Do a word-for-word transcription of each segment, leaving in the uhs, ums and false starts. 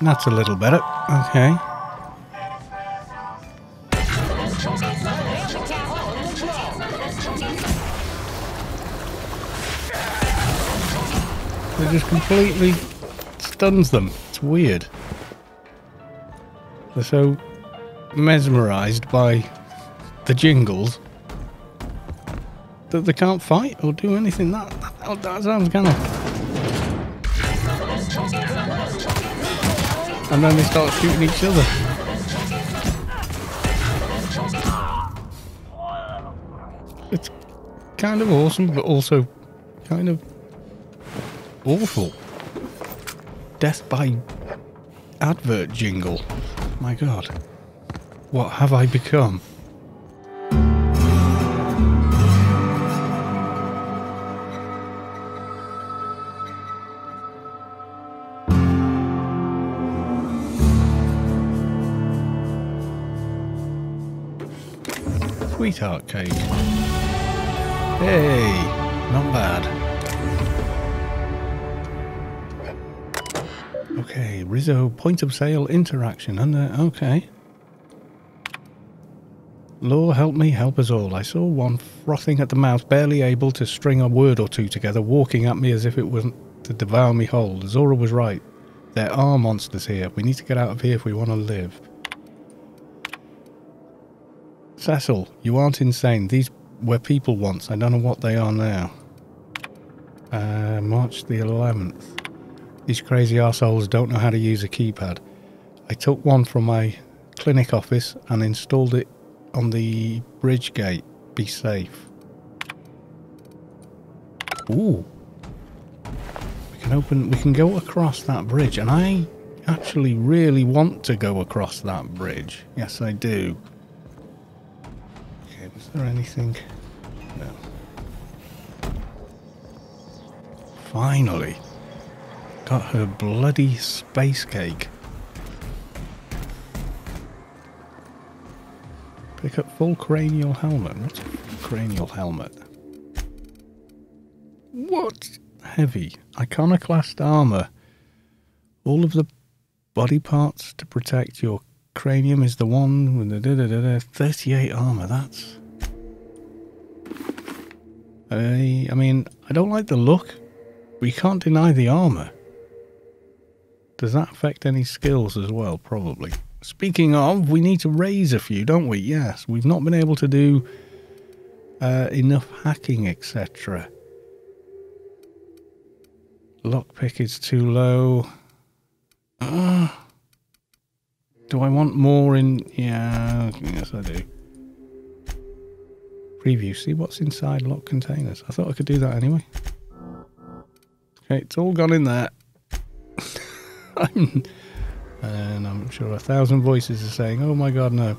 That's a little better. Okay. It just completely stuns them. It's weird. They're so mesmerized by the jingles that they can't fight or do anything. That, that, that sounds kind of... And then they start shooting each other. It's kind of awesome, but also kind of awful. Death by advert jingle. My God. What have I become? Sweetheart cake. Hey, not bad. Okay, Rizzo point of sale interaction. And uh, okay. Lord help me, help us all. I saw one frothing at the mouth, barely able to string a word or two together, walking at me as if it wasn't to devour me whole. Azora was right. There are monsters here. We need to get out of here if we want to live. Cecil, you aren't insane. These were people once. I don't know what they are now. Uh, March the eleventh. These crazy arseholes don't know how to use a keypad. I took one from my clinic office and installed it on the bridge gate. Be safe. Ooh. We can open... We can go across that bridge. And I actually really want to go across that bridge. Yes, I do. Is there anything? No. Finally! Got her bloody space cake. Pick up full cranial helmet. What's a cranial helmet? What? Heavy. Iconoclast armour. All of the body parts to protect your cranium is the one with the da da da da. thirty-eight armour, that's... I, I mean, I don't like the look, but you can't deny the armour. Does that affect any skills as well? Probably. Speaking of, we need to raise a few, don't we? Yes, we've not been able to do uh, enough hacking, et cetera. Lockpick is too low. Uh, do I want more in... Yeah, yes I do. Preview. See what's inside locked containers. I thought I could do that anyway. Okay, it's all gone in there. And I'm sure a thousand voices are saying, oh my God, no.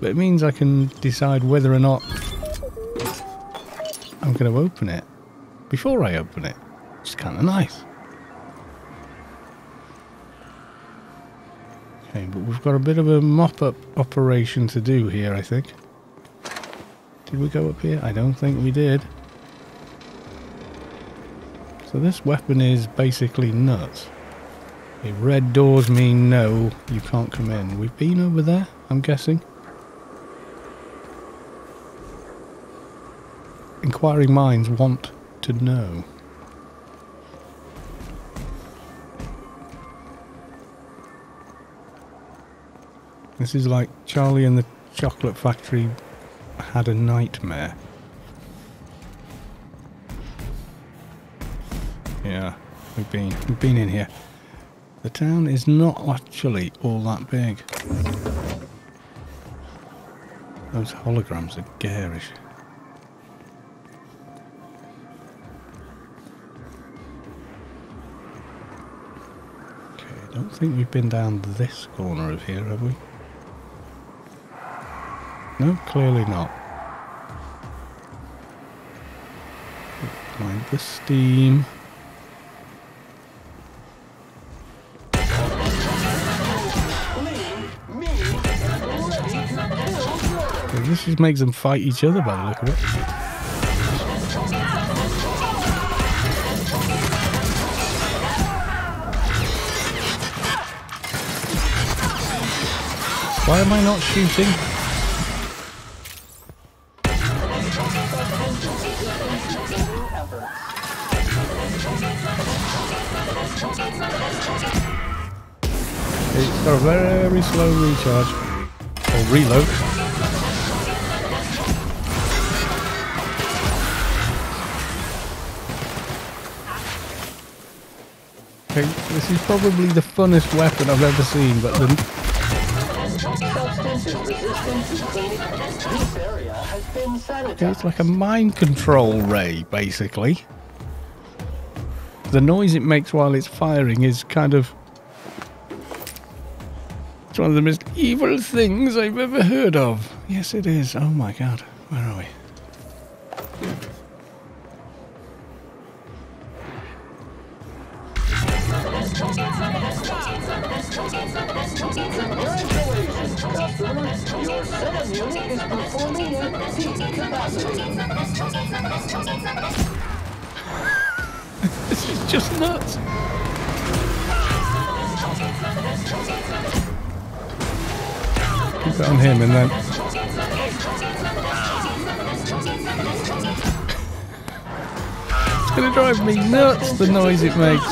But it means I can decide whether or not I'm going to open it before I open it. It's kind of nice. Okay, but we've got a bit of a mop-up operation to do here, I think. Did we go up here? I don't think we did. So this weapon is basically nuts. The red doors mean no, you can't come in. We've been over there, I'm guessing. Inquiring minds want to know. This is like Charlie and the Chocolate Factory... had a nightmare. Yeah, we've been we've been in here. The town is not actually all that big. Those holograms are garish. Okay, I don't think we've been down this corner of here, have we? No, clearly not. Mind the steam. So this just makes them fight each other by the look of it. Why am I not shooting? It's got a very slow recharge. Or reload. Okay, this is probably the funnest weapon I've ever seen, but the... Okay, it's like a mind control ray, basically. The noise it makes while it's firing is kind of... It's one of the most evil things I've ever heard of. Yes, it is. Oh my god. Where are we? This is just nuts. Keep it on him and then... It's gonna drive me nuts, the noise it makes.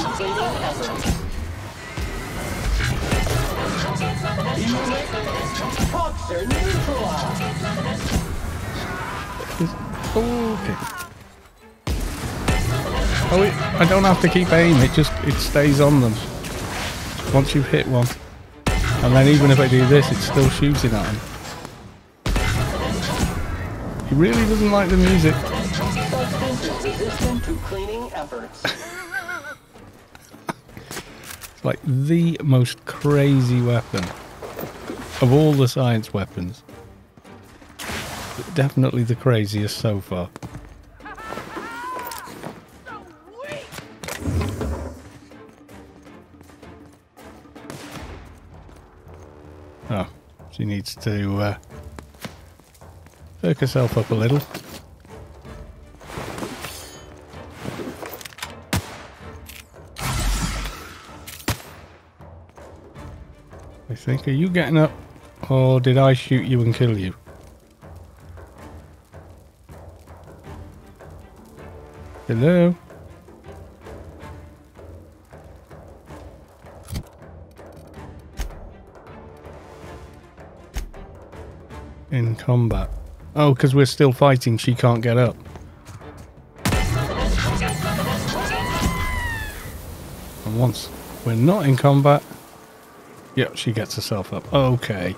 Okay. Oh, it, I don't have to keep aim, it just it stays on them. Once you've hit one. And then even if I do this, it's still shooting at him. He really doesn't like the music. It's like the most crazy weapon of all the science weapons. But definitely the craziest so far. Oh, she needs to uh, perk herself up a little. I think, are you getting up? Or did I shoot you and kill you? Hello? In combat. Oh, because we're still fighting, she can't get up. And once we're not in combat, yep, she gets herself up. Okay.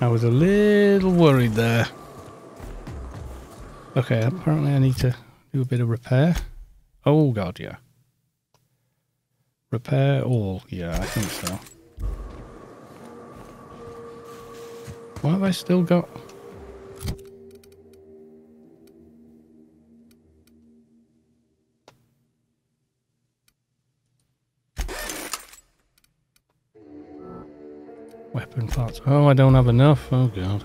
I was a little worried there. Okay, apparently I need to do a bit of repair. Oh god, yeah. Repair all, yeah, I think so. Why have I still got... Weapon parts. Oh, I don't have enough. Oh god.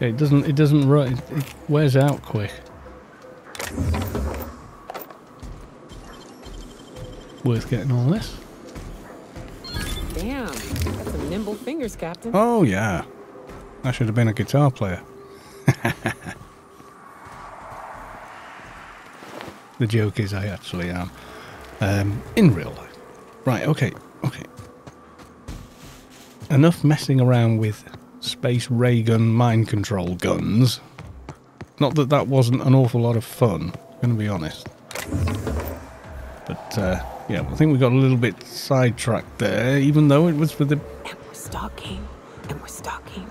Yeah, it doesn't, it doesn't run, it, it wears out quick. Worth getting all this. Damn, got some nimble fingers, Captain. Oh, yeah. I should have been a guitar player. The joke is I actually am. Um, in real life. Right, okay, okay. Enough messing around with space ray gun mind control guns. Not that that wasn't an awful lot of fun, I'm going to be honest. But, uh... yeah, I think we got a little bit sidetracked there, even though it was for the... And we're stalking, and we're stalking.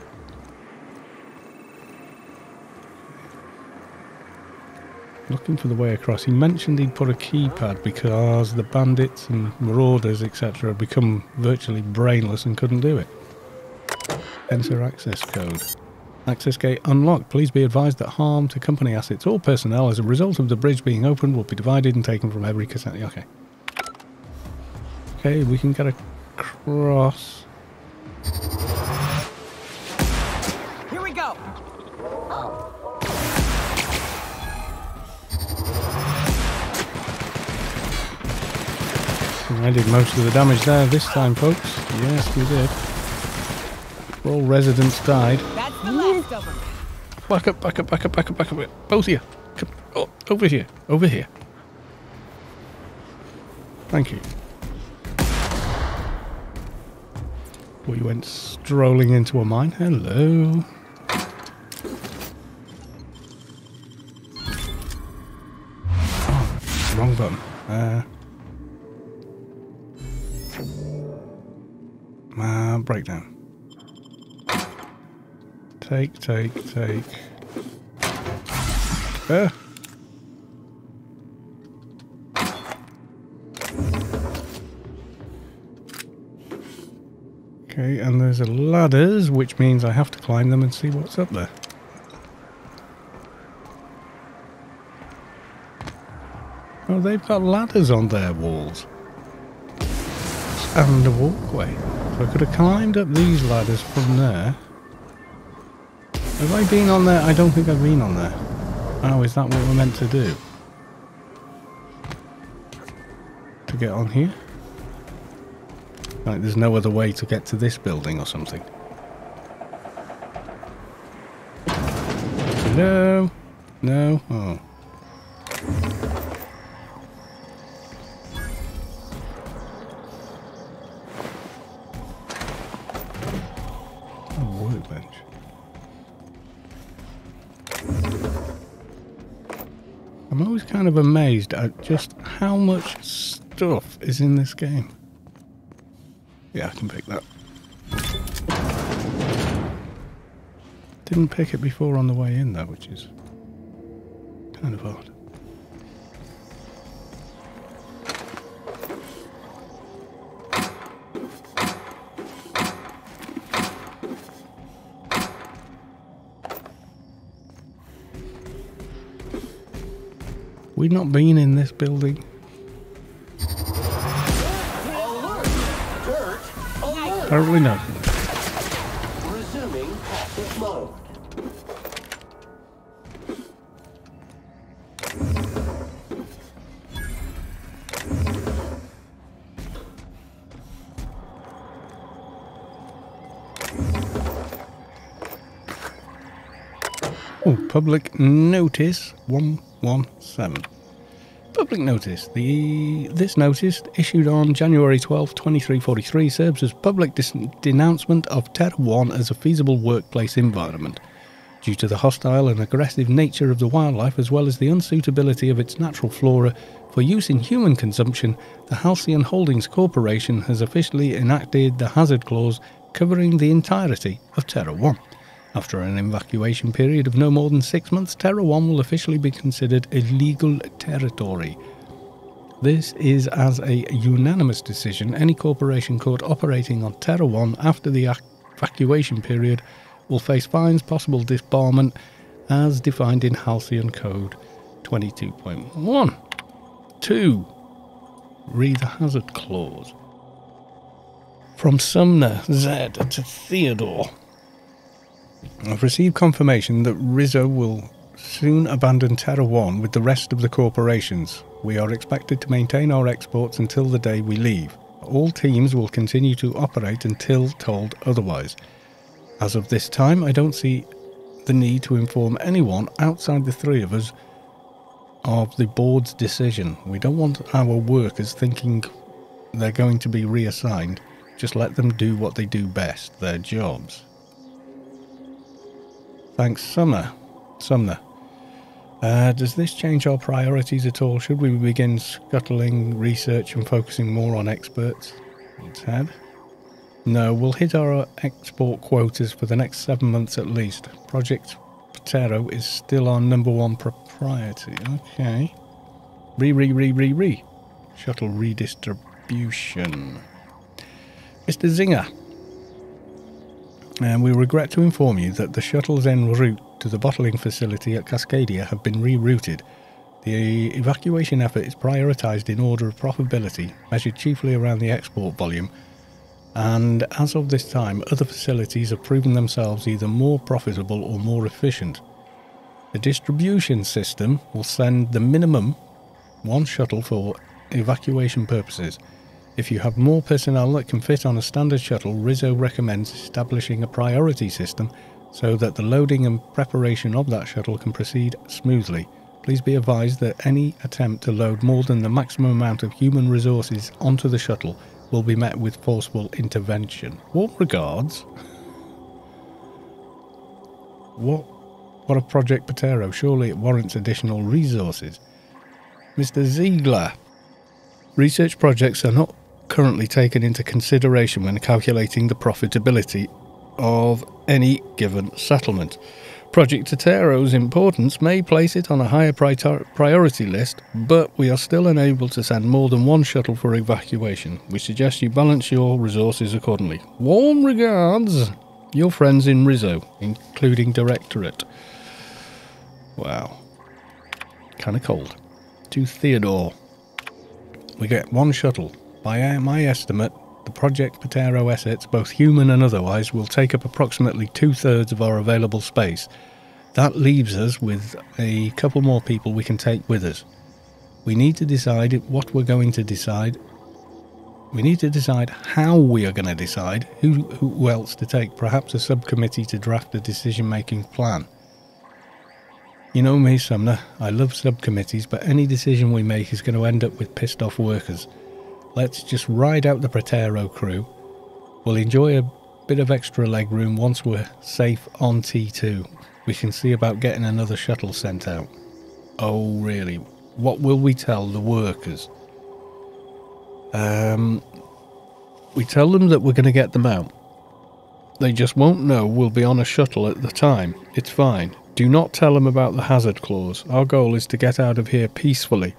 Looking for the way across. He mentioned he'd put a keypad because the bandits and marauders, et cetera, had become virtually brainless and couldn't do it. Enter access code. Access gate unlocked. Please be advised that harm to company assets or personnel as a result of the bridge being opened will be divided and taken from every cassette. Okay. Okay, we can get across. Here we go. I did most of the damage there this time, folks. Yes, we did. All residents died. That's the last of them. Back up, back up, back up, back up, back up. Both here. Come, oh, over here. Over here. Thank you. We went strolling into a mine. Hello. Oh, wrong button. Uh, uh, breakdown. Take, take, take. Uh. Okay, and there's a ladders, which means I have to climb them and see what's up there. Oh, they've got ladders on their walls. And a walkway. So I could have climbed up these ladders from there. Have I been on there? I don't think I've been on there. Oh, is that what we're meant to do? To get on here? Like, there's no other way to get to this building or something. No. No. Oh. Kind of amazed at just how much stuff is in this game. Yeah, I can pick that. Didn't pick it before on the way in though, which is kind of odd. We've not been in this building. Apparently not. Resuming active mode. Oh, public notice one one seven. Public notice. The this notice, issued on January twelfth, twenty-three forty-three, serves as public denouncement of Terra One as a feasible workplace environment, due to the hostile and aggressive nature of the wildlife as well as the unsuitability of its natural flora for use in human consumption. The Halcyon Holdings Corporation has officially enacted the hazard clause covering the entirety of Terra One. After an evacuation period of no more than six months, Terra One will officially be considered illegal territory. This is as a unanimous decision. Any corporation caught operating on Terra One after the evacuation period will face fines, possible disbarment, as defined in Halcyon Code twenty-two point one. two. Read the hazard clause. From Sumner, Z to Theodore. I've received confirmation that Rizzo will soon abandon Terra One with the rest of the corporations. We are expected to maintain our exports until the day we leave. All teams will continue to operate until told otherwise. As of this time, I don't see the need to inform anyone outside the three of us of the board's decision. We don't want our workers thinking they're going to be reassigned. Just let them do what they do best, their jobs. Thanks, Sumner. Sumner. Uh, does this change our priorities at all? Should we begin scuttling research and focusing more on experts? Tad? No, we'll hit our export quotas for the next seven months at least. Project Patero is still our number one priority. Okay. Re, re, re, re, re. Shuttle redistribution. Mister Zinger. And we regret to inform you that the shuttles en route to the bottling facility at Cascadia have been rerouted. The evacuation effort is prioritised in order of profitability, measured chiefly around the export volume, and as of this time, other facilities have proven themselves either more profitable or more efficient. The distribution system will send the minimum one shuttle for evacuation purposes. If you have more personnel that can fit on a standard shuttle, Rizzo recommends establishing a priority system so that the loading and preparation of that shuttle can proceed smoothly. Please be advised that any attempt to load more than the maximum amount of human resources onto the shuttle will be met with forceful intervention. Warm regards. What? What of Project Patero? Surely it warrants additional resources. Mister Ziegler. Research projects are not currently taken into consideration when calculating the profitability of any given settlement. Project Patero's importance may place it on a higher priority list, but we are still unable to send more than one shuttle for evacuation. We suggest you balance your resources accordingly. Warm regards, your friends in Rizzo, including Directorate. Wow. Kind of cold. To Theodore. We get one shuttle. By my estimate, the Project Patero assets, both human and otherwise, will take up approximately two-thirds of our available space. That leaves us with a couple more people we can take with us. We need to decide what we're going to decide. We need to decide how we are going to decide who, who else to take, perhaps a subcommittee to draft a decision-making plan. You know me, Sumner, I love subcommittees, but any decision we make is going to end up with pissed-off workers. Let's just ride out the Patero crew. We'll enjoy a bit of extra leg room once we're safe on T two. We can see about getting another shuttle sent out. Oh, really? What will we tell the workers? Um, we tell them that we're going to get them out. They just won't know we'll be on a shuttle at the time. It's fine. Do not tell them about the hazard clause. Our goal is to get out of here peacefully.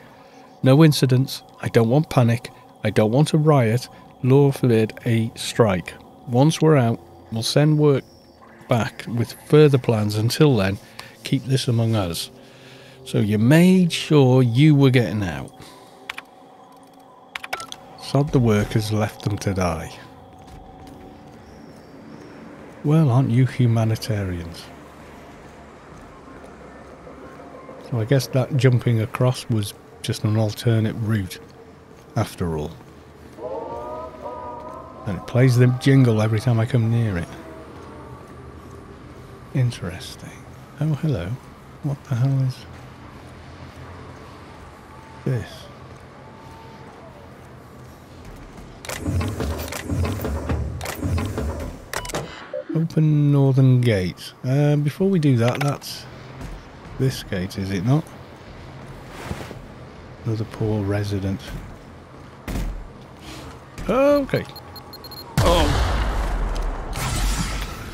No incidents. I don't want panic. I don't want a riot, Lord forbid a strike. Once we're out, we'll send work back with further plans. Until then, keep this among us. So you made sure you were getting out. Sod the workers, left them to die. Well, aren't you humanitarians? So I guess that jumping across was just an alternate route. After all. And it plays the jingle every time I come near it. Interesting. Oh, hello. What the hell is this? Open northern gate. Uh, before we do that, that's this gate, is it not? Another poor resident. Okay. Oh.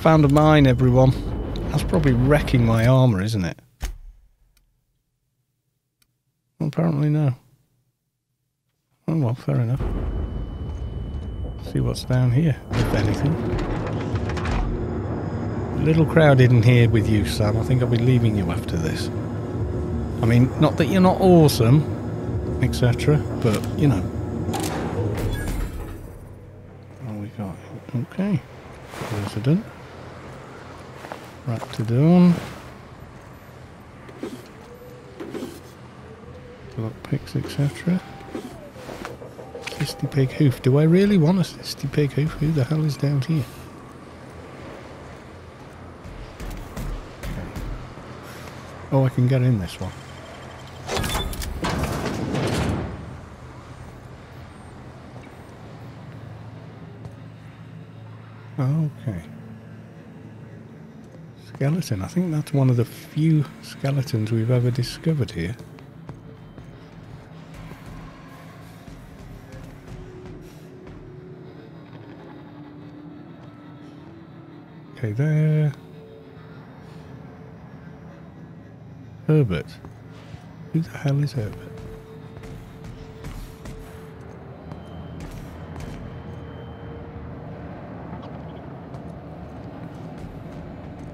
Found a mine, everyone. That's probably wrecking my armour, isn't it? Well, apparently no. Oh, well, fair enough. See what's down here, if anything. A little crowded in here with you, Sam. I think I'll be leaving you after this. I mean, not that you're not awesome, et cetera, but, you know. Okay, resident, raptodon, lockpicks, et cetera. Sisty pig hoof. Do I really want a sisty pig hoof? Who the hell is down here? Oh, I can get in this one. Okay. Skeleton. I think that's one of the few skeletons we've ever discovered here. Okay, there. Herbert. Who the hell is Herbert?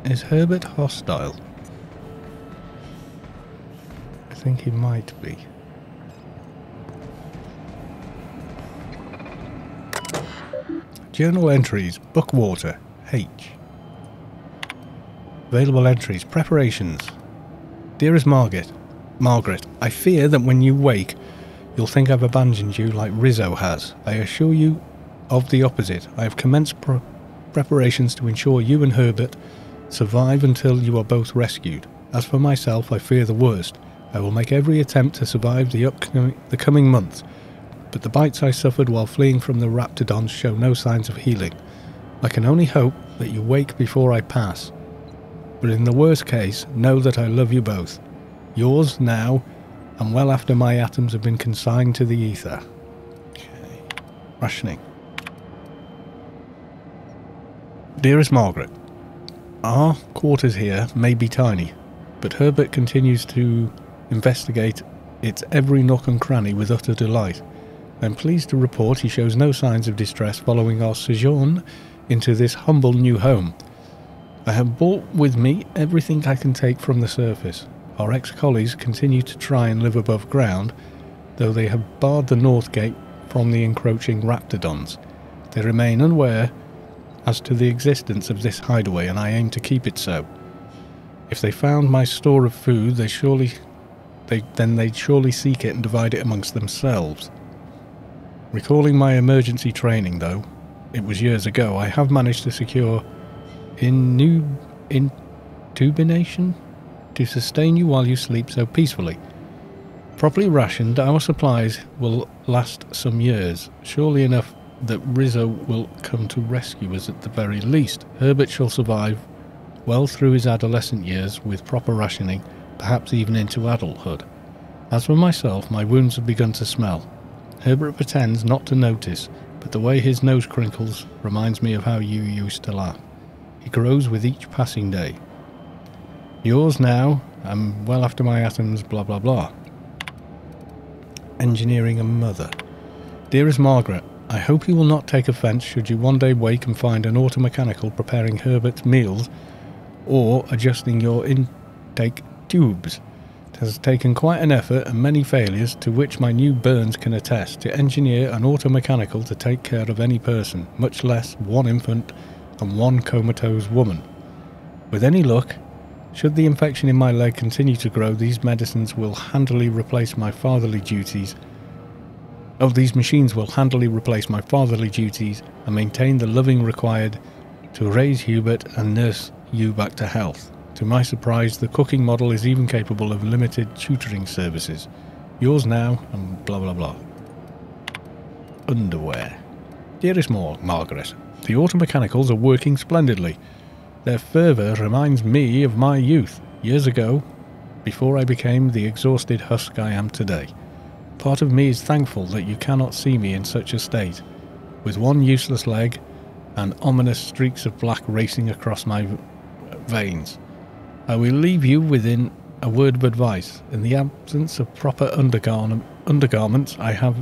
Is Herbert hostile? I think he might be. Journal entries, Bookwater, H. Available entries, preparations. Dearest Margaret, Margaret, I fear that when you wake, You'll think I've abandoned you like Rizzo has. I assure you of the opposite. I have commenced pro preparations to ensure you and Herbert survive until you are both rescued. As for myself, I fear the worst. I will make every attempt to survive the, upcoming, the coming month, but the bites I suffered while fleeing from the raptodons show no signs of healing. I can only hope that you wake before I pass. But in the worst case, know that I love you both. Yours now, and well after my atoms have been consigned to the ether. Okay. Rationing. Dearest Margaret, our quarters here may be tiny, but Herbert continues to investigate its every nook and cranny with utter delight. I am pleased to report he shows no signs of distress following our sojourn into this humble new home. I have brought with me everything I can take from the surface. Our ex-colleagues continue to try and live above ground, though they have barred the north gate from the encroaching raptodons. They remain unaware as to the existence of this hideaway, and I aim to keep it so. If they found my store of food, they surely, they, then they'd surely seek it and divide it amongst themselves. Recalling my emergency training, though it was years ago, I have managed to secure inub, intubination to sustain you while you sleep so peacefully. Properly rationed, our supplies will last some years, surely enough that Rizzo will come to rescue us at the very least. Herbert shall survive well through his adolescent years with proper rationing, perhaps even into adulthood. As for myself, my wounds have begun to smell. Herbert pretends not to notice, but the way his nose crinkles reminds me of how you used to laugh. He grows with each passing day. Yours now, I'm well after my atoms, blah blah blah. Engineering a mother. Dearest Margaret, I hope you will not take offence should you one day wake and find an automechanical preparing Herbert's meals or adjusting your intake tubes. It has taken quite an effort and many failures, to which my new burns can attest, to engineer an automechanical to take care of any person, much less one infant and one comatose woman. With any luck, should the infection in my leg continue to grow, these medicines will handily replace my fatherly duties. Oh, these machines will handily replace my fatherly duties and maintain the loving required to raise Herbert and nurse you back to health. To my surprise, the cooking model is even capable of limited tutoring services. Yours now, and blah blah blah. Underwear. Dearest Mar Margaret, the automechanicals are working splendidly. Their fervour reminds me of my youth, years ago, before I became the exhausted husk I am today. Part of me is thankful that you cannot see me in such a state, with one useless leg and ominous streaks of black racing across my veins. I will leave you within a word of advice. In the absence of proper undergar undergarments, I have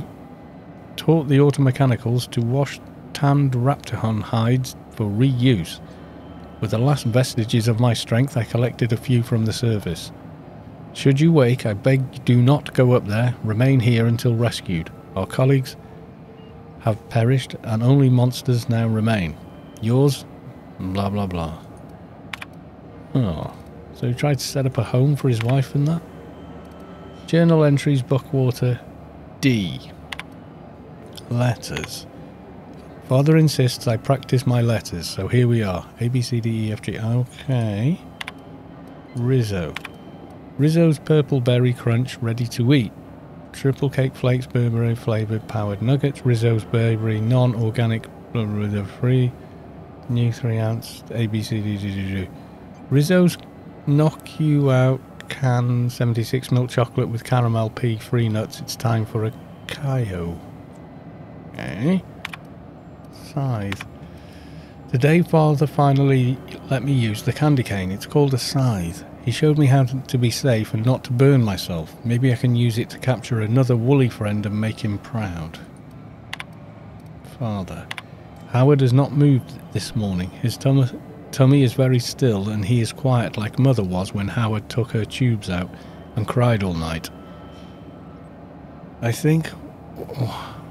taught the automechanicals to wash tanned raptorhund hides for reuse. With the last vestiges of my strength, I collected a few from the surface. Should you wake, I beg you do not go up there. Remain here until rescued. Our colleagues have perished, and only monsters now remain. Yours, blah blah blah. Oh. So he tried to set up a home for his wife and that. Journal entries, Buckwater, D. Letters. Father insists I practice my letters, so here we are. A, B, C, D, E, F, G. Okay. Rizzo. Rizzo's Purple Berry Crunch, ready to eat. Triple Cake Flakes, Burberry flavoured powered nuggets. Rizzo's Burberry non-organic, free. New three ounce, A, B, C, D, D, D, D. Rizzo's Knock You Out Can seventy-six milk chocolate with caramel pea, free nuts. It's time for a Kayo. Okay. Scythe. Today Father finally let me use the candy cane. It's called a scythe. He showed me how to be safe and not to burn myself. Maybe I can use it to capture another woolly friend and make him proud. Father. Howard has not moved this morning. His tummy... Tummy is very still, and he is quiet like Mother was when Howard took her tubes out and cried all night. I think oh,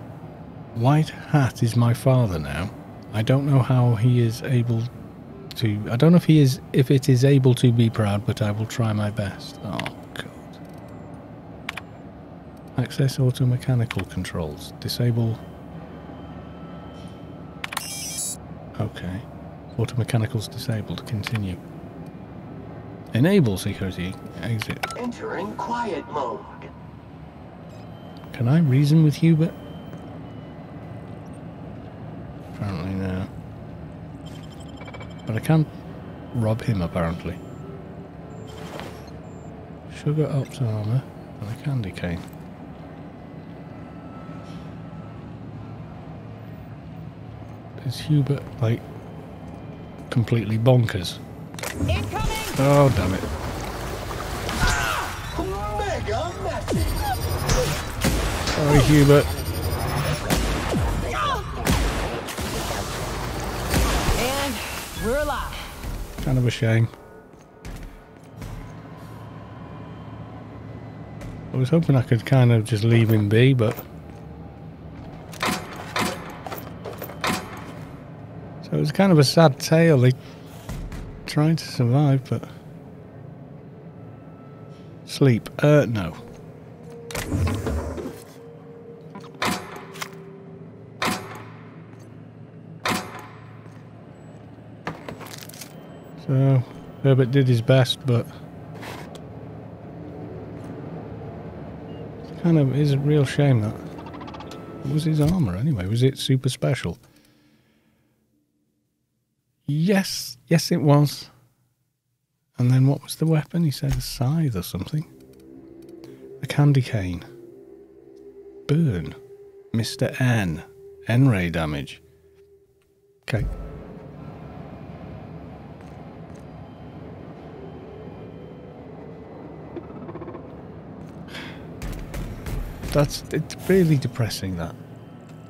White Hat is my father now. I don't know how he is able to. I don't know if he is, if it is able to be proud, but I will try my best. Oh God! I Access auto mechanical controls. Disable. Okay. Auto mechanicals disabled. Continue. Enable security exit. Entering quiet mode. Can I reason with Hubert? Apparently no. But I can't rob him apparently. Sugar ops armor and a candy cane. Is Hubert like completely bonkers? Incoming! Oh damn it. Mega message. Sorry Hubert. And we're alive. Kind of a shame. I was hoping I could kind of just leave him be, but... So it was kind of a sad tale. They tried to survive, but... Sleep. Uh, no. So, Herbert did his best, but... Kind of is a real shame that. What was his armour anyway? Was it super special? Yes, yes it was. And then what was the weapon? He said a scythe or something. A candy cane. Burn. Mister N. N-ray damage. Okay. That's, it's really depressing that.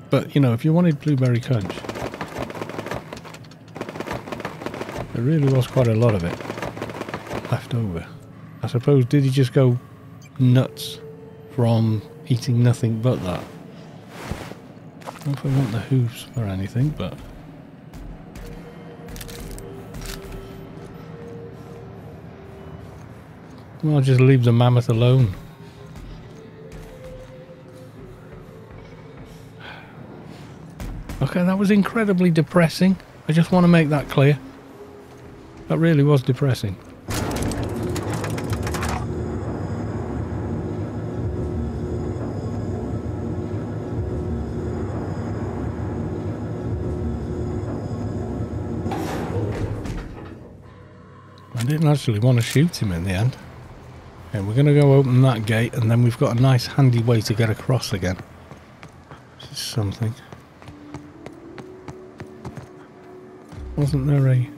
But, you know, if you wanted blueberry crunch, there really was quite a lot of it left over. I suppose, did he just go nuts from eating nothing but that? I don't know if I want the hooves or anything, but... Well, I'll just leave the mammoth alone. Okay, that was incredibly depressing. I just want to make that clear. That really was depressing. I didn't actually want to shoot him in the end. Okay, we're going to go open that gate and then we've got a nice handy way to get across again. This is something. Wasn't there a...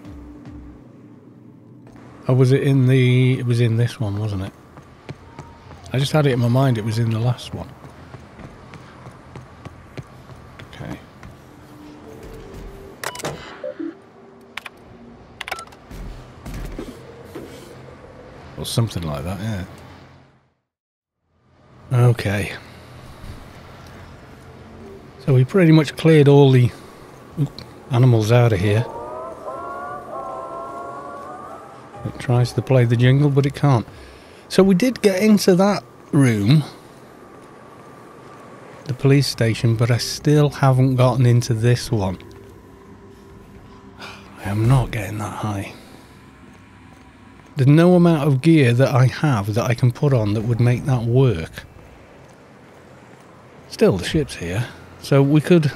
Oh, was it in the... It was in this one, wasn't it? I just had it in my mind, it was in the last one. Okay. Or something like that, yeah. Okay. So we pretty much cleared all the animals out of here. It tries to play the jingle, but it can't. So we did get into that room, the police station, but I still haven't gotten into this one. I am not getting that high. There's no amount of gear that I have that I can put on that would make that work. Still, the ship's here, so we could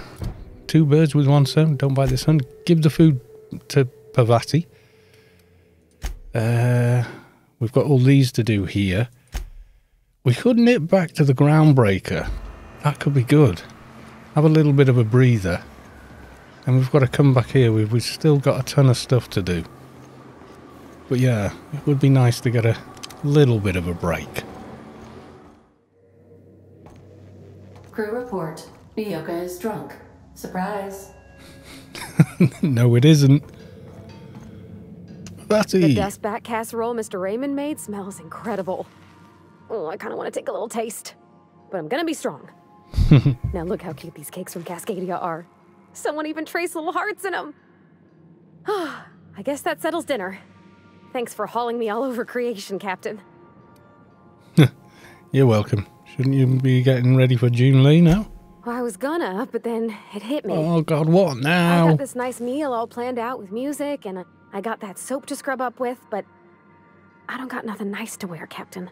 two birds with one stone. Don't buy this one. Give the food to Parvati. Uh, we've got all these to do here. We could nip back to the Groundbreaker. That could be good. Have a little bit of a breather. And we've got to come back here. We've, we've still got a ton of stuff to do. But yeah, it would be nice to get a little bit of a break. Crew report. Bioca is drunk. Surprise. No, it isn't. Batty. The dust bat casserole Mister Raymond made smells incredible. Oh, I kind of want to take a little taste, but I'm going to be strong. Now look how cute these cakes from Cascadia are. Someone even traced little hearts in them. I guess that settles dinner. Thanks for hauling me all over creation, Captain. You're welcome. Shouldn't you be getting ready for Junlei now? Well, I was gonna, but then it hit me. Oh God, what now? I got this nice meal all planned out with music, and I got that soap to scrub up with, but I don't got nothing nice to wear, Captain.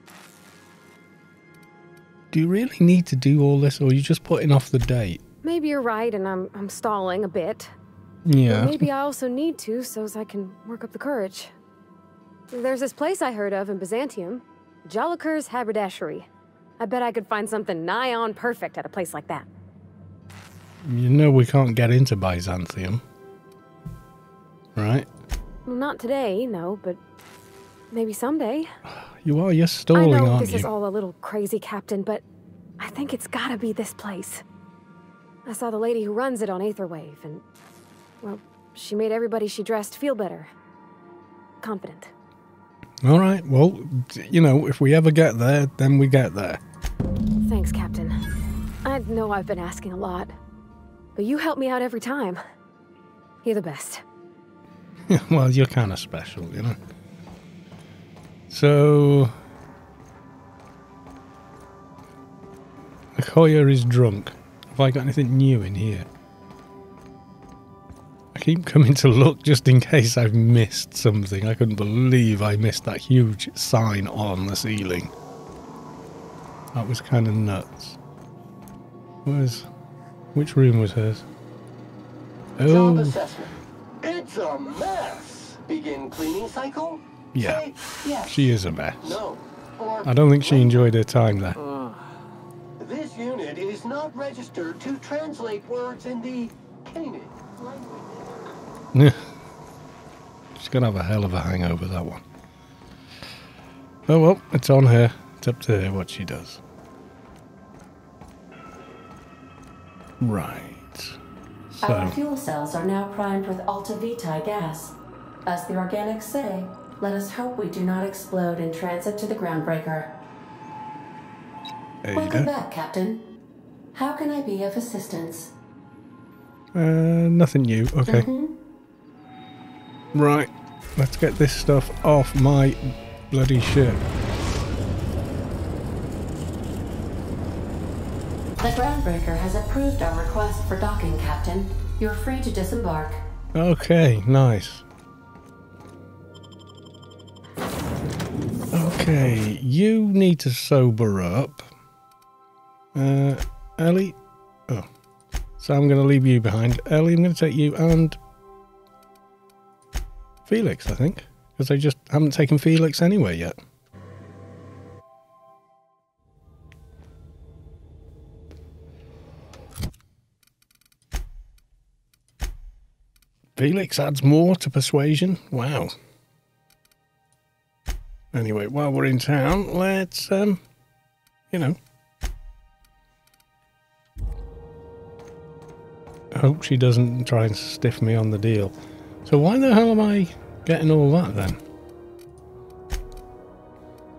Do you really need to do all this, or are you just putting off the date? Maybe you're right, and I'm I'm stalling a bit. Yeah. But maybe I also need to, so as I can work up the courage. There's this place I heard of in Byzantium, Jallikur's Haberdashery. I bet I could find something nigh on perfect at a place like that. You know we can't get into Byzantium, right? Well, not today, no, but maybe someday. You are, you're stalling, aren't you? I know this is all a little crazy, Captain, but I think it's gotta be this place. I saw the lady who runs it on Aetherwave, and, well, she made everybody she dressed feel better. Confident. All right, well, you know, if we ever get there, then we get there. Thanks, Captain. I know I've been asking a lot, but you help me out every time. You're the best. Yeah, well, you're kind of special, you know. So... Akoya is drunk. Have I got anything new in here? I keep coming to look just in case I've missed something. I couldn't believe I missed that huge sign on the ceiling. That was kind of nuts. Where's... Which room was hers? Oh. Job assessment. It's a mess. Begin cleaning cycle? Yeah. Say, yes. She is a mess. No. Or I don't think she enjoyed her time there. Uh, this unit is not registered to translate words in the Canaan language. She's gonna have a hell of a hangover, that one. Oh well, it's on her. It's up to her what she does. Right. So. Our fuel cells are now primed with Alta Vitae gas. As the organics say, let us hope we do not explode in transit to the Groundbreaker. Ada. Welcome back, Captain. How can I be of assistance? Uh, nothing new. Okay. Mm-hmm. Right, let's get this stuff off my bloody ship. The Groundbreaker has approved our request for docking, Captain. You're free to disembark. Okay, nice. Okay, you need to sober up. Uh, Ellie? Oh. So I'm going to leave you behind. Ellie, I'm going to take you and... Felix, I think, because they just haven't taken Felix anywhere yet. Felix adds more to persuasion. Wow. Anyway, while we're in town, let's, um, you know. I hope she doesn't try and stiff me on the deal. So why the hell am I getting all that then?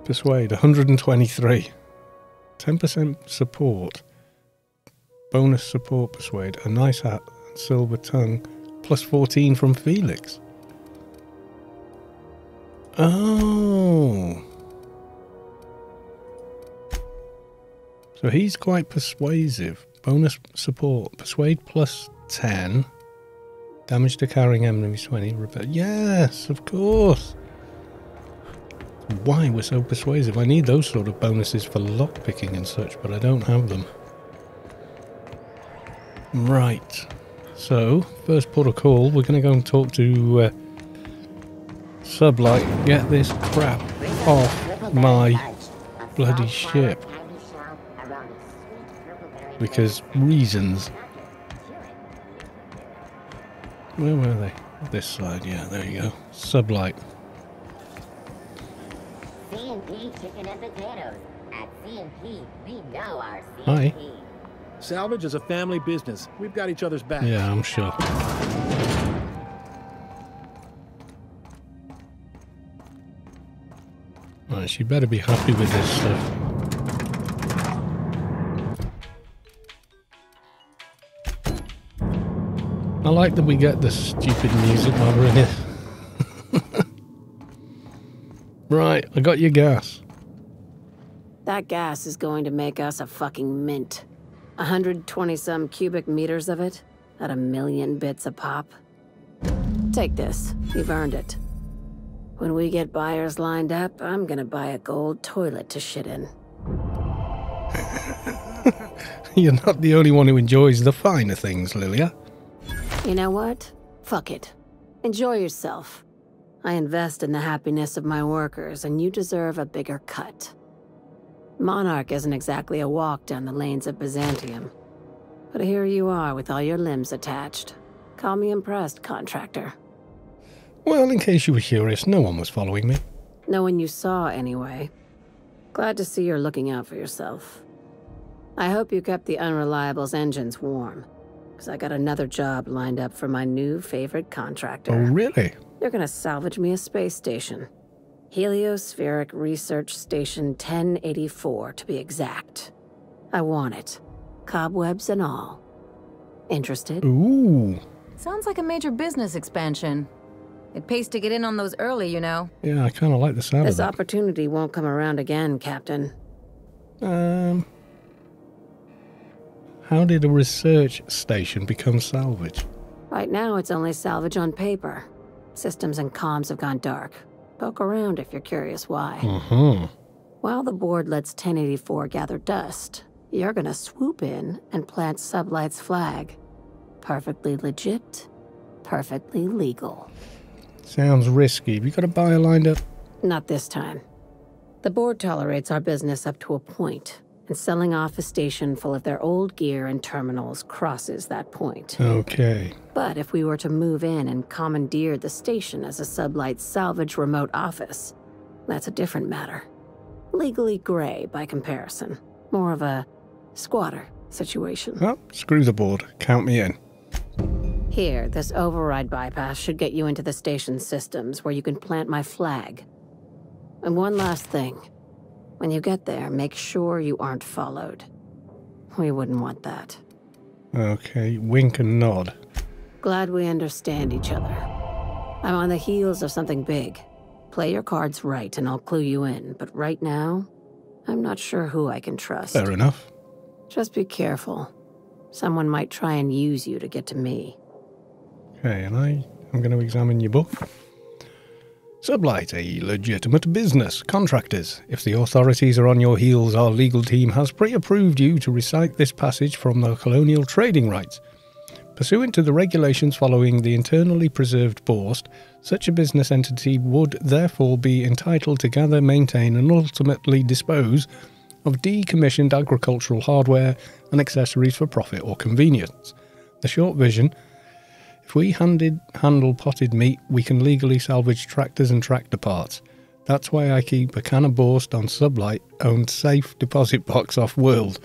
Persuade, one hundred twenty-three. ten percent support. Bonus support persuade. A nice hat and silver tongue. Plus fourteen from Felix. Oh. So he's quite persuasive. Bonus support. Persuade plus ten. Damage to carrying enemies twenty. Repair. Yes, of course. Why we're so persuasive. I need those sort of bonuses for lockpicking and such, but I don't have them. Right. So, first port of call, we're going to go and talk to uh, Sublight. Get this crap off my bloody ship. Because reasons... Where were they? This side, yeah, there you go. Sublight. C and P chicken and potatoes. At C and P, we know our C and P. Hi. Salvage is a family business. We've got each other's back. Yeah, I'm sure. Alright, she better be happy with this stuff. I like that we get the stupid music while we're in here. Right, I got your gas. I That gas is going to make us a fucking mint. one hundred twenty some cubic meters of it at a million bits a pop. Take this. You've earned it. When we get buyers lined up, I'm gonna buy a gold toilet to shit in. You're not the only one who enjoys the finer things, Lilia. You know what? Fuck it. Enjoy yourself. I invest in the happiness of my workers, and you deserve a bigger cut. Monarch isn't exactly a walk down the lanes of Byzantium. But here you are with all your limbs attached. Call me impressed, contractor. Well, in case you were curious, no one was following me. No one you saw, anyway. Glad to see you're looking out for yourself. I hope you kept the Unreliable's engines warm, because I got another job lined up for my new favorite contractor. Oh, really? They're gonna salvage me a space station. Heliospheric Research Station ten eighty-four, to be exact. I want it. Cobwebs and all. Interested? Ooh. Sounds like a major business expansion. It pays to get in on those early, you know. Yeah, I kind of like the sound of that. This opportunity won't come around again, Captain. Um... How did a research station become salvage? Right now, it's only salvage on paper. Systems and comms have gone dark. Poke around if you're curious why. Uh-huh. While the board lets ten eighty-four gather dust, you're gonna swoop in and plant Sublight's flag. Perfectly legit, perfectly legal. Sounds risky. Have you got a buyer lined up? Not this time. The board tolerates our business up to a point, and selling off a station full of their old gear and terminals crosses that point. Okay. But if we were to move in and commandeer the station as a Sublight salvage remote office, that's a different matter. Legally gray by comparison. More of a squatter situation. Oh, screw the board. Count me in. Here, this override bypass should get you into the station systems where you can plant my flag. And one last thing. When you get there, make sure you aren't followed. We wouldn't want that. Okay, wink and nod. Glad we understand each other. I'm on the heels of something big. Play your cards right and I'll clue you in, but right now, I'm not sure who I can trust. Fair enough. Just be careful. Someone might try and use you to get to me. Okay, and I, I'm going to examine your book. Sublight, a legitimate business. Contractors, if the authorities are on your heels, our legal team has pre-approved you to recite this passage from the colonial trading rights. Pursuant to the regulations following the internally preserved bourse, such a business entity would therefore be entitled to gather, maintain and ultimately dispose of decommissioned agricultural hardware and accessories for profit or convenience. The short vision: if we handed, handle potted meat, we can legally salvage tractors and tractor parts. That's why I keep a can of Borst on Sublight owned safe deposit box off world.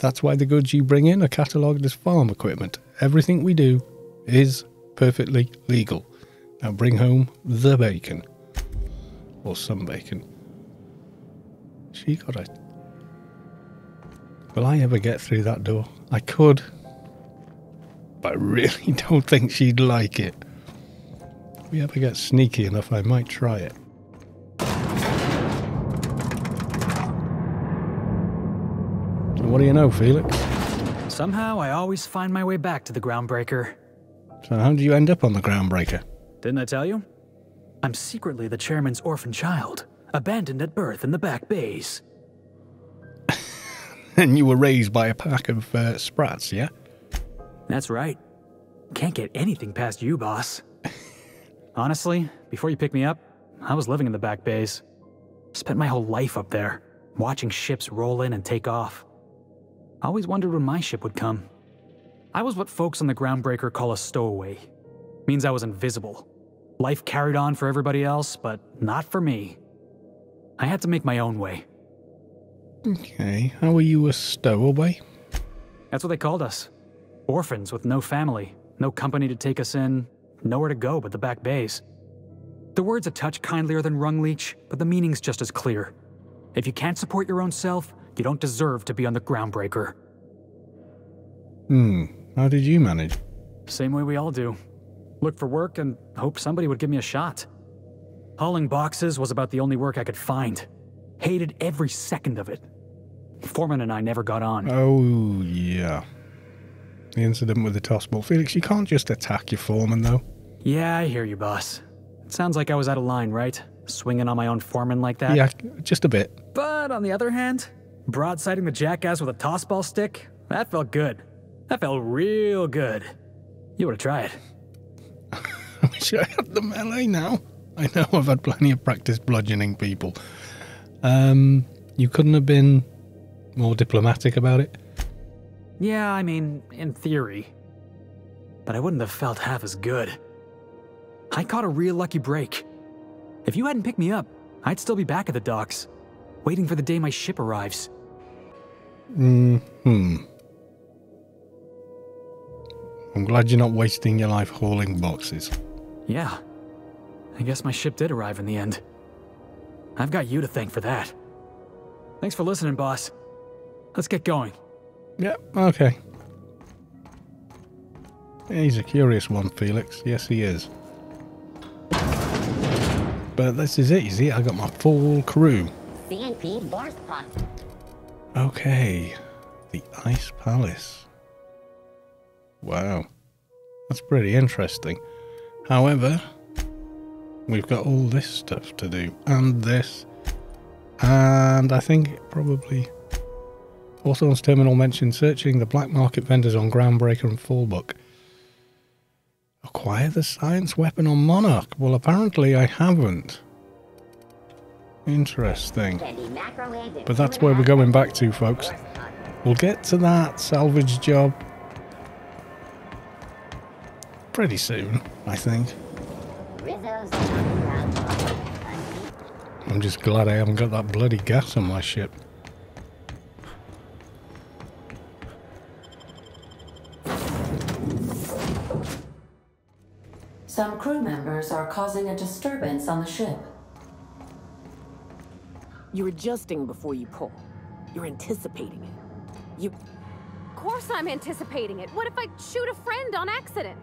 That's why the goods you bring in are catalogued as farm equipment. Everything we do is perfectly legal. Now bring home the bacon. Or some bacon. She got it. Will I ever get through that door? I could. But I really don't think she'd like it. If we ever get sneaky enough, I might try it. And what do you know, Felix? Somehow I always find my way back to the Groundbreaker. So how did you end up on the Groundbreaker? Didn't I tell you? I'm secretly the chairman's orphan child, abandoned at birth in the back bays. And you were raised by a pack of uh, sprats, yeah? That's right. Can't get anything past you, boss. Honestly, before you picked me up, I was living in the back bays. Spent my whole life up there, watching ships roll in and take off. I always wondered when my ship would come. I was what folks on the Groundbreaker call a stowaway. Means I was invisible. Life carried on for everybody else, but not for me. I had to make my own way. Okay, how were you a stowaway? That's what they called us. Orphans with no family, no company to take us in, nowhere to go but the back bays. The word's a touch kindlier than Rungleech, but the meaning's just as clear. If you can't support your own self, you don't deserve to be on the Groundbreaker. Hmm, how did you manage? Same way we all do. Look for work and hope somebody would give me a shot. Hauling boxes was about the only work I could find. Hated every second of it. Foreman and I never got on. Oh, yeah. The incident with the tossball. Felix, you can't just attack your foreman, though. Yeah, I hear you, boss. It sounds like I was out of line, right? Swinging on my own foreman like that? Yeah, just a bit. But on the other hand, broadsiding the jackass with a tossball stick? That felt good. That felt real good. You ought to try it. I wish I had the melee now. I know I've had plenty of practice bludgeoning people. Um, you couldn't have been more diplomatic about it? Yeah, I mean, in theory. But I wouldn't have felt half as good. I caught a real lucky break. If you hadn't picked me up, I'd still be back at the docks, waiting for the day my ship arrives. Mm-hmm. I'm glad you're not wasting your life hauling boxes. Yeah. I guess my ship did arrive in the end. I've got you to thank for that. Thanks for listening, boss. Let's get going. Yep, okay. He's a curious one, Felix. Yes, he is. But this is it, you see? I got my full crew. C and P Barth Pot. Okay. The Ice Palace. Wow. That's pretty interesting. However, we've got all this stuff to do. And this. And I think probably... Hawthorne's Terminal mentioned searching the black market vendors on Groundbreaker and Fallbrook. Acquire the science weapon on Monarch. Well, apparently I haven't. Interesting. But that's where we're going back to, folks. We'll get to that salvage job pretty soon, I think. I'm just glad I haven't got that bloody gas on my ship. Some crew members are causing a disturbance on the ship. You're adjusting before you pull. You're anticipating it. You... Of course I'm anticipating it. What if I shoot a friend on accident?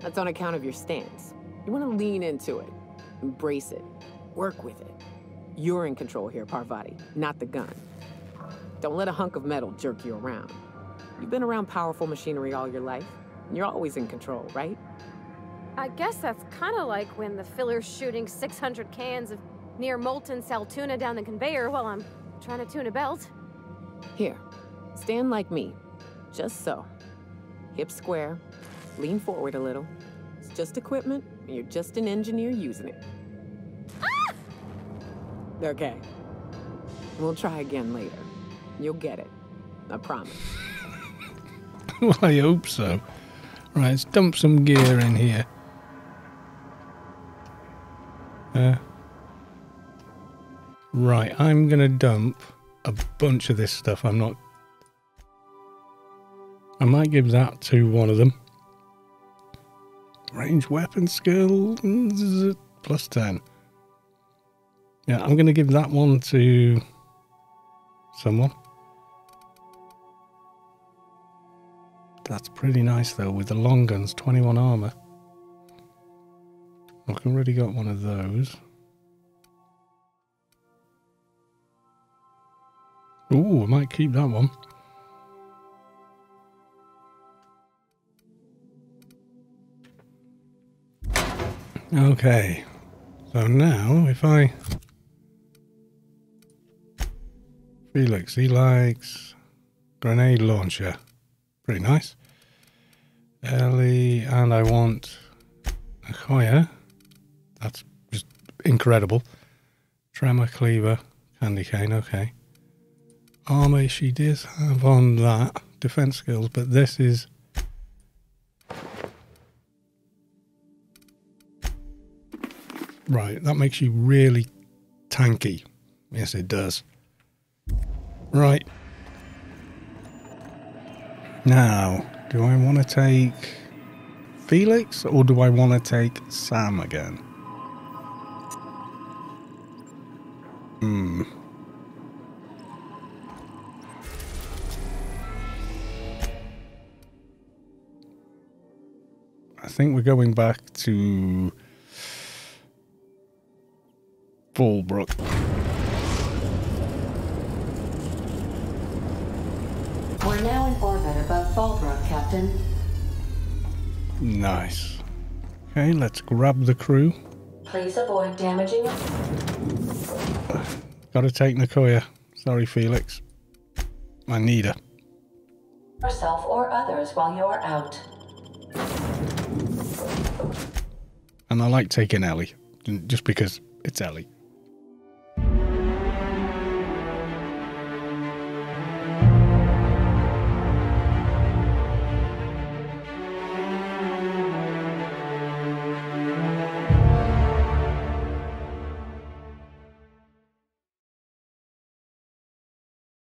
That's on account of your stance. You want to lean into it, embrace it, work with it. You're in control here, Parvati, not the gun. Don't let a hunk of metal jerk you around. You've been around powerful machinery all your life, and you're always in control, right? I guess that's kind of like when the filler's shooting six hundred cans of near-molten sal tuna down the conveyor while I'm trying to tune a belt. Here, stand like me, just so. Hip square. Lean forward a little. It's just equipment, and you're just an engineer using it. Ah! Okay. We'll try again later. You'll get it. I promise. Well, I hope so. Right, let's dump some gear in here. Uh, right, I'm going to dump a bunch of this stuff. I'm not... I might give that to one of them. Range weapon skill plus ten. Yeah, I'm going to give that one to someone. That's pretty nice though, with the long guns, twenty-one armor. I've already got one of those. Ooh, I might keep that one. Okay, so now if I... Felix, he likes grenade launcher. Pretty nice. Ellie, and I want a Hoya. That's just incredible. Tremor, cleaver, candy cane, okay. Armor, she does have on that. Defense skills, but this is... Right, that makes you really tanky. Yes, it does. Right. Now, do I want to take Felix or do I want to take Sam again? Hmm. I think we're going back to... Fallbrook. Captain. Nice. Okay, let's grab the crew. Please avoid damaging us. Gotta take Nicoya. Sorry, Felix. I need her. Yourself or others while you're out. And I like taking Ellie, just because it's Ellie.